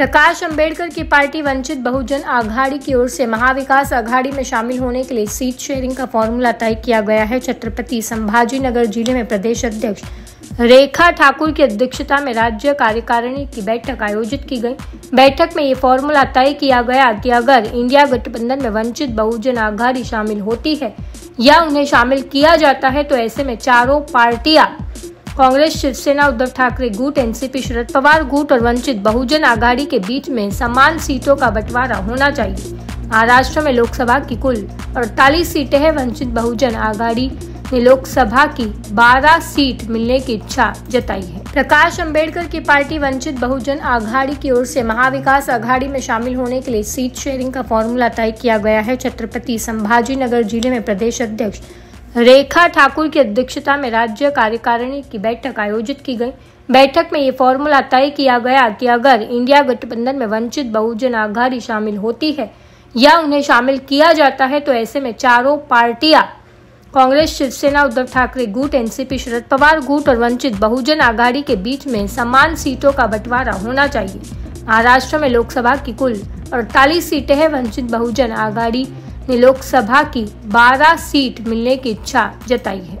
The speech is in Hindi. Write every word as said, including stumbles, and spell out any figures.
प्रकाश अंबेडकर की पार्टी वंचित बहुजन आघाड़ी की ओर से महाविकास आघाड़ी में शामिल होने के लिए सीट शेयरिंग का फॉर्मूला तय किया गया है। छत्रपति संभाजीनगर जिले में प्रदेश अध्यक्ष रेखा ठाकुर की अध्यक्षता में राज्य कार्यकारिणी की बैठक आयोजित की गई। बैठक में ये फॉर्मूला तय किया गया कि अगर इंडिया गठबंधन में वंचित बहुजन आघाड़ी शामिल होती है या उन्हें शामिल किया जाता है तो ऐसे में चारों पार्टियां कांग्रेस, शिवसेना, उद्धव ठाकरे गुट, एनसीपी, शरद पवार गुट और वंचित बहुजन आघाड़ी के बीच में समान सीटों का बंटवारा होना चाहिए। महाराष्ट्र में लोकसभा की कुल अड़तालीस सीटें हैं। वंचित बहुजन आघाड़ी ने लोकसभा की बारह सीट मिलने की इच्छा जताई है। प्रकाश अंबेडकर की पार्टी वंचित बहुजन आघाड़ी की ओर से महाविकास आघाड़ी में शामिल होने के लिए सीट शेयरिंग का फॉर्मूला तय किया गया है। छत्रपति संभाजीनगर जिले में प्रदेश अध्यक्ष रेखा ठाकुर की अध्यक्षता में राज्य कार्यकारिणी की बैठक आयोजित की गई। बैठक में ये फॉर्मूला तय किया गया कि अगर इंडिया गठबंधन में वंचित बहुजन आघाड़ी शामिल होती है या उन्हें शामिल किया जाता है तो ऐसे में चारों पार्टियां कांग्रेस, शिवसेना, उद्धव ठाकरे गुट, एनसीपी, शरद पवार गुट और वंचित बहुजन आघाड़ी के बीच में समान सीटों का बंटवारा होना चाहिए। महाराष्ट्र में लोकसभा की कुल अड़तालीस सीटें हैं। वंचित बहुजन आघाड़ी ने लोकसभा की बारह सीट मिलने की इच्छा जताई है।